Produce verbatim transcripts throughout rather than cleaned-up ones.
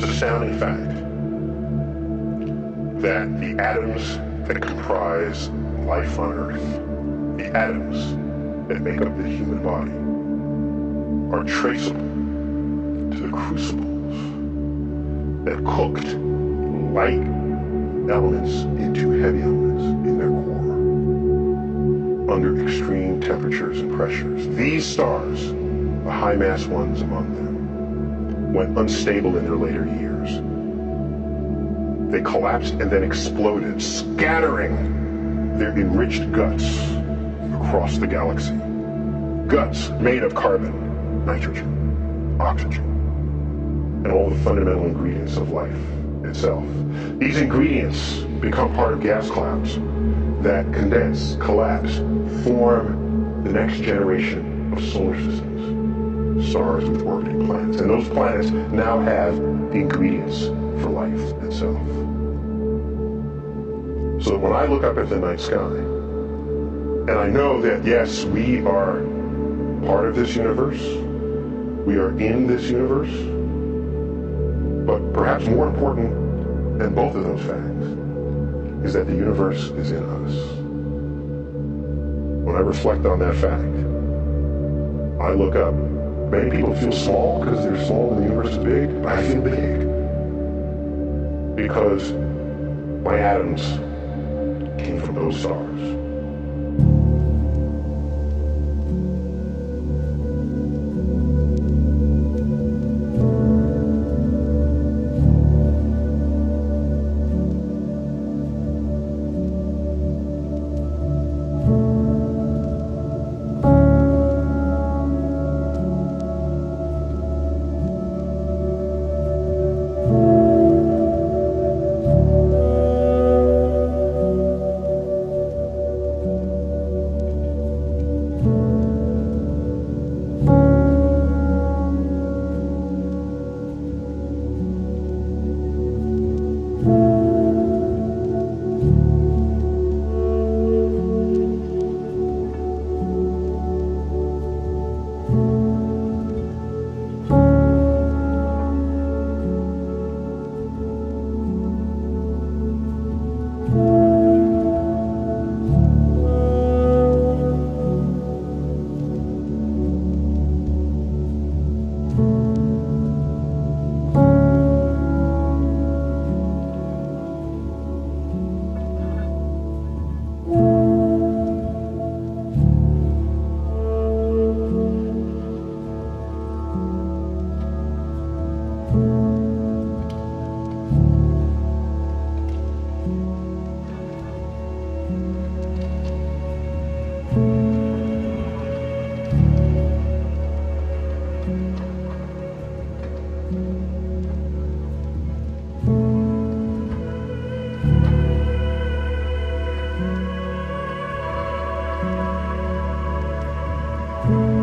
was the sounding fact that the atoms that comprise life on Earth, the atoms that make up the human body, are traceable to the crucibles that cooked light elements into heavy elements in their core under extreme temperatures and pressures. These stars, the high mass ones among them, went unstable in their later years. They collapsed and then exploded, scattering their enriched guts across the galaxy. Guts made of carbon, nitrogen, oxygen, and all the fundamental ingredients of life itself. These ingredients become part of gas clouds that condense, collapse, form the next generation of solar systems, stars with orbiting planets. And those planets now have the ingredients for life itself. So when I look up at the night sky, and I know that, yes, we are part of this universe, we are in this universe, but perhaps more important than both of those facts is that the universe is in us. When I reflect on that fact, I look up. Many people feel small because they're small and the universe is big, but I feel big because my atoms came from those stars. Thank you.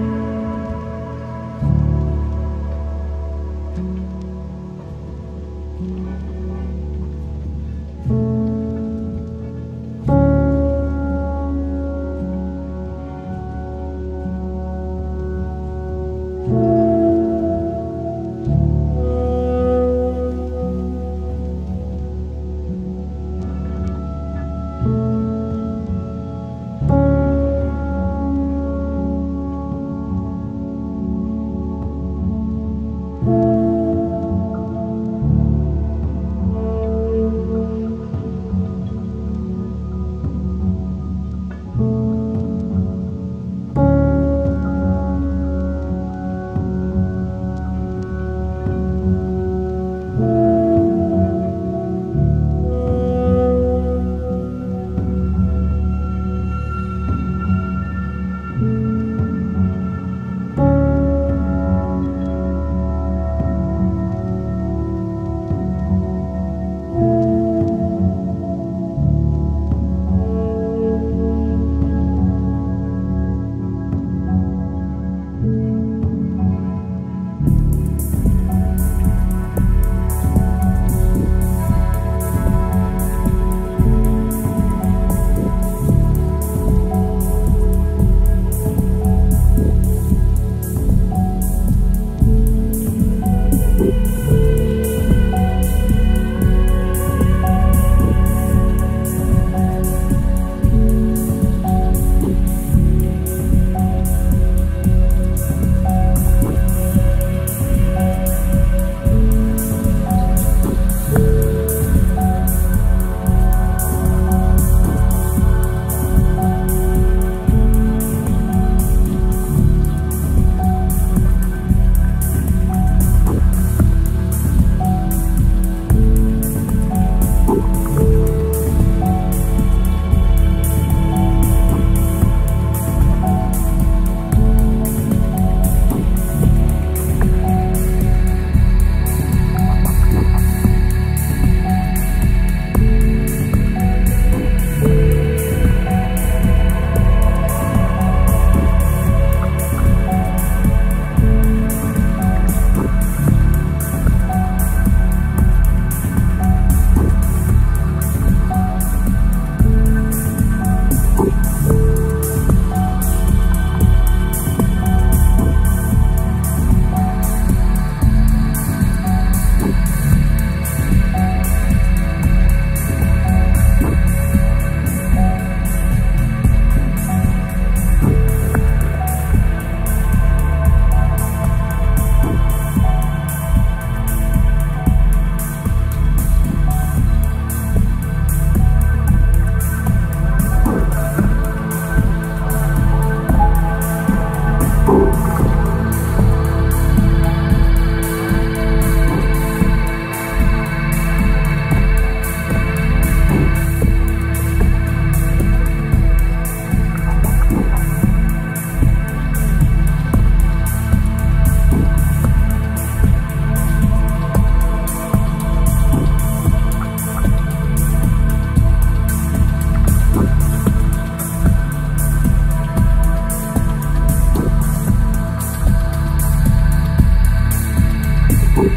You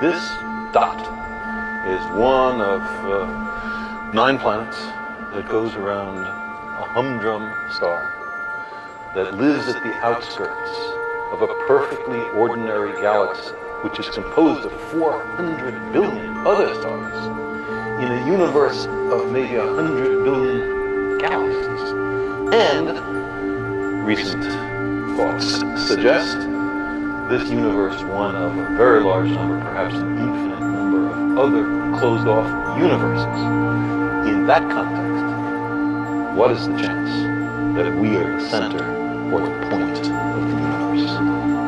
This dot is one of uh, nine planets that goes around a humdrum star that lives at the outskirts of a perfectly ordinary galaxy, which is composed of four hundred billion other stars in a universe of maybe one hundred billion galaxies. And recent thoughts suggest this universe one of a very large number, perhaps an infinite number of other closed-off universes. In that context, what is the chance that we are the center or the point of the universe?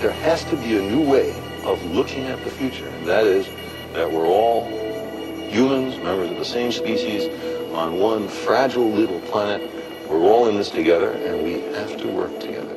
there has to be a new way of looking at the future, and that is that we're all humans, members of the same species, on one fragile little planet. We're all in this together, and we have to work together.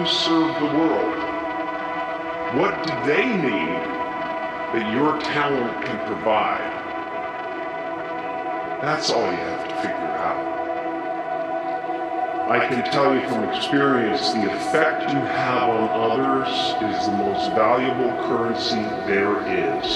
you serve the world? What do they need that your talent can provide? That's all you have to figure out. I can tell you from experience, the effect you have on others is the most valuable currency there is.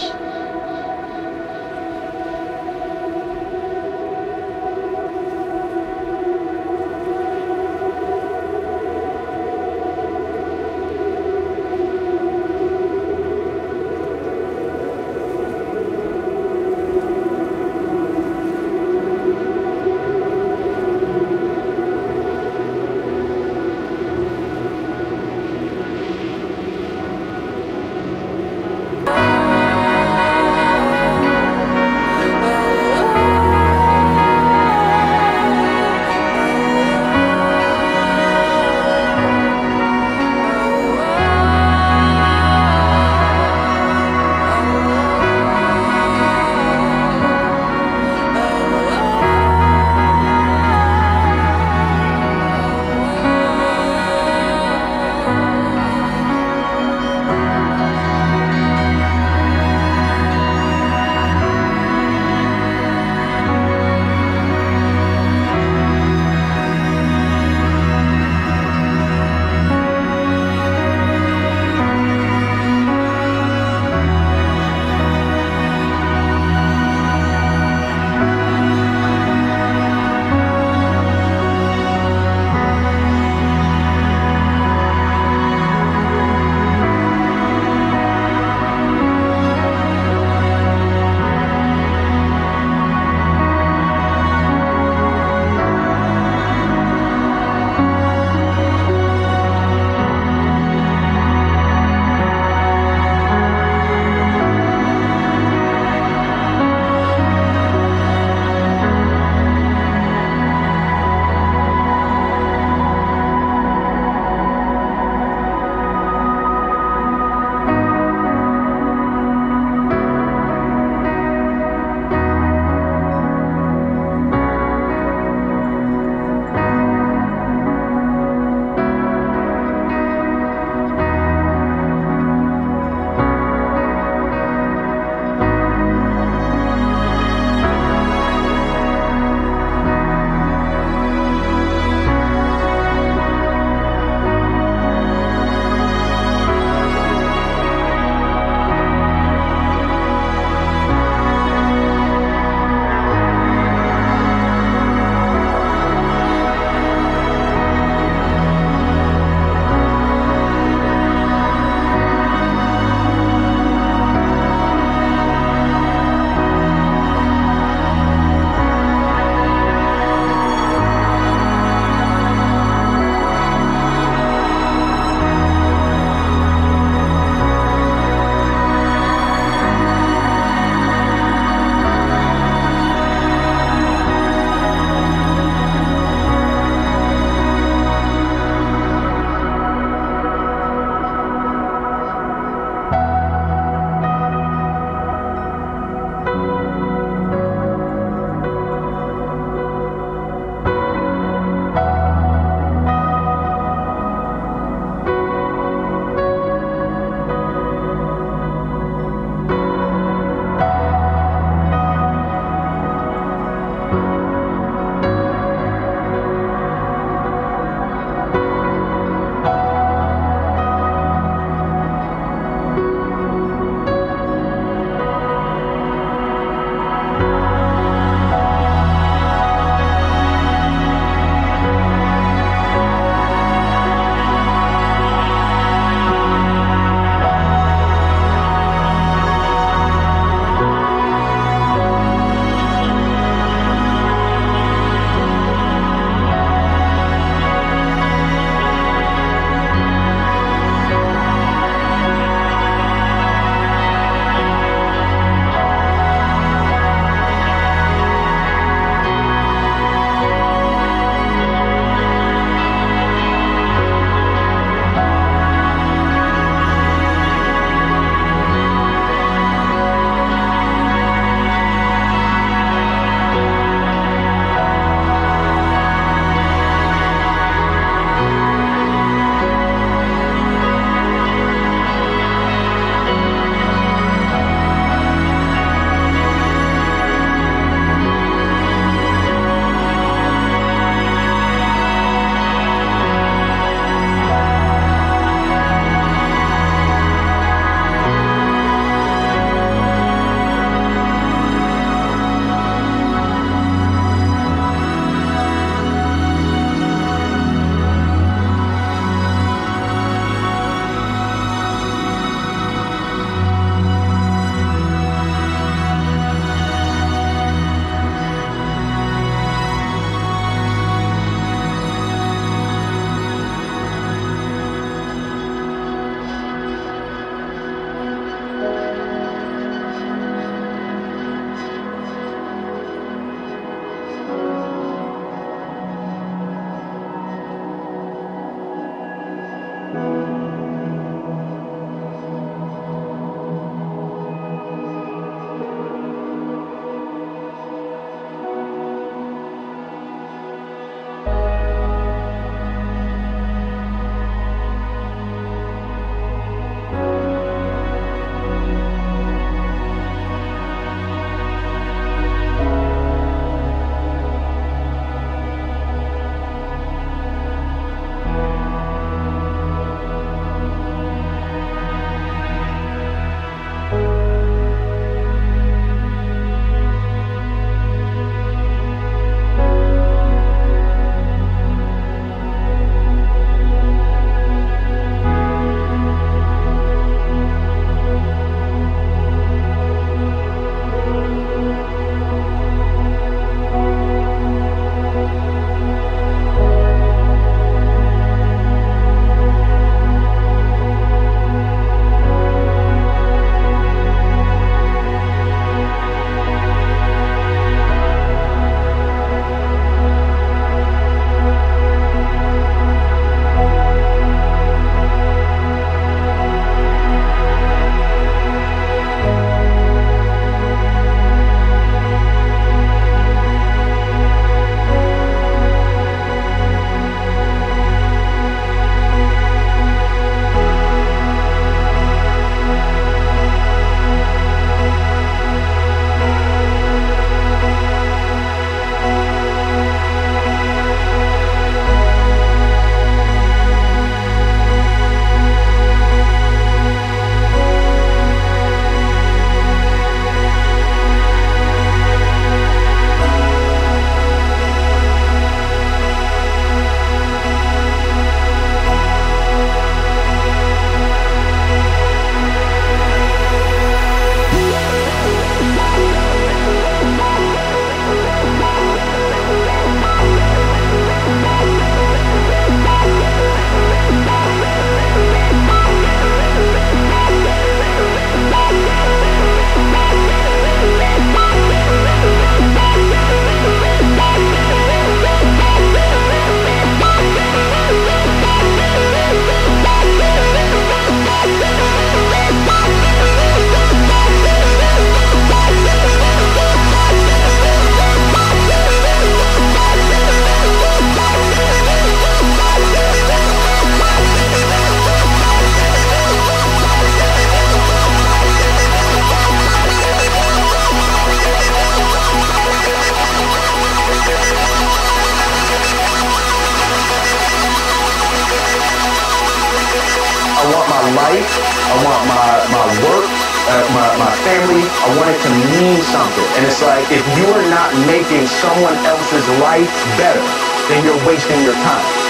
I want my, my work, uh, my, my family, I want it to mean something. And it's like, if you are not making someone else's life better, then you're wasting your time.